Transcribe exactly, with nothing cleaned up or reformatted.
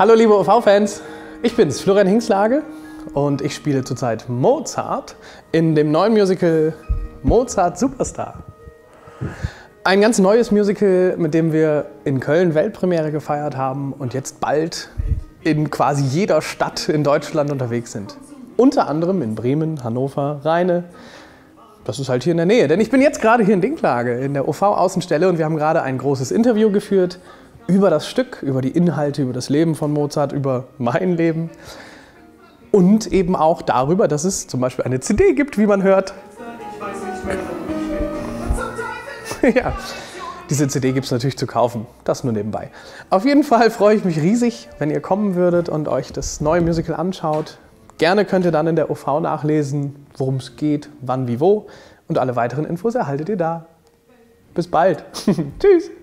Hallo liebe O V-Fans, ich bin's, Florian Hinxlage, und ich spiele zurzeit Mozart in dem neuen Musical Mozart Superstar. Ein ganz neues Musical, mit dem wir in Köln Weltpremiere gefeiert haben und jetzt bald in quasi jeder Stadt in Deutschland unterwegs sind. Unter anderem in Bremen, Hannover, Rheine. Das ist halt hier in der Nähe, denn ich bin jetzt gerade hier in Dinklage, in der O V-Außenstelle, und wir haben gerade ein großes Interview geführt über das Stück, über die Inhalte, über das Leben von Mozart, über mein Leben und eben auch darüber, dass es zum Beispiel eine C D gibt, wie man hört. Ja, diese C D gibt es natürlich zu kaufen, das nur nebenbei. Auf jeden Fall freue ich mich riesig, wenn ihr kommen würdet und euch das neue Musical anschaut. Gerne könnt ihr dann in der O V nachlesen, worum es geht, wann, wie, wo, und alle weiteren Infos erhaltet ihr da. Bis bald. Tschüss.